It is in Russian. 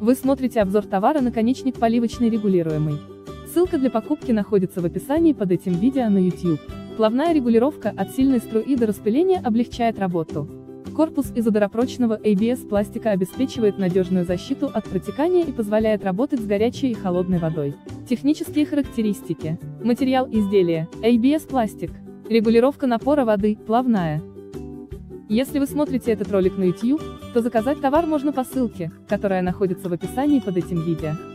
Вы смотрите обзор товара наконечник поливочный регулируемый. Ссылка для покупки находится в описании под этим видео на YouTube. Плавная регулировка от сильной струи до распыления облегчает работу. Корпус из ударопрочного ABS пластика обеспечивает надежную защиту от протекания и позволяет работать с горячей и холодной водой. Технические характеристики. Материал изделия. ABS пластик. Регулировка напора воды, плавная. Если вы смотрите этот ролик на YouTube, то заказать товар можно по ссылке, которая находится в описании под этим видео.